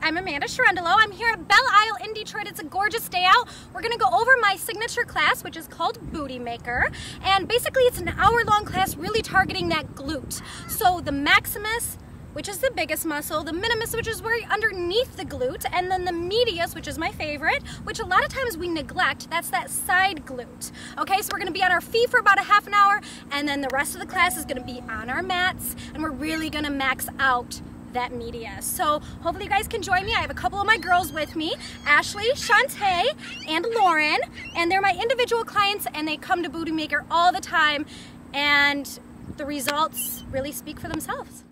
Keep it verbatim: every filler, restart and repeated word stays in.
I'm Amanda Cherundolo. I'm here at Belle Isle in Detroit. It's a gorgeous day out. We're going to go over my signature class, which is called BootyMaker. And basically it's an hour-long class really targeting that glute. So the maximus, which is the biggest muscle, the minimus, which is right underneath the glute, and then the medius, which is my favorite, which a lot of times we neglect, that's that side glute. Okay, so we're gonna be on our feet for about a half an hour, and then the rest of the class is gonna be on our mats, and we're really gonna max out that media. So hopefully you guys can join me. I have a couple of my girls with me, Ashley, Shantae, and Lauren, and they're my individual clients and they come to BootyMaker all the time and the results really speak for themselves.